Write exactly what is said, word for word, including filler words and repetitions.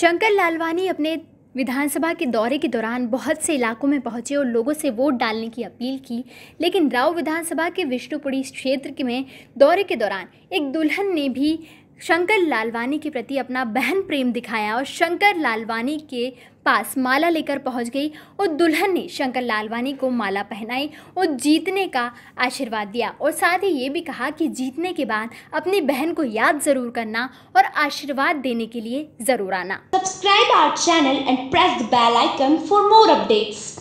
शंकर लालवानी अपने विधानसभा के दौरे के दौरान बहुत से इलाकों में पहुंचे और लोगों से वोट डालने की अपील की, लेकिन राव विधानसभा के विष्णुपुरी क्षेत्र में दौरे के दौरान एक दुल्हन ने भी शंकर लालवानी के प्रति अपना बहन प्रेम दिखाया और शंकर लालवानी के पास माला लेकर पहुंच गई और दुल्हन ने शंकर लालवानी को माला पहनाई और जीतने का आशीर्वाद दिया और साथ ही ये भी कहा कि जीतने के बाद अपनी बहन को याद जरूर करना और आशीर्वाद देने के लिए जरूर आना। Subscribe our channel and press the bell icon for more updates.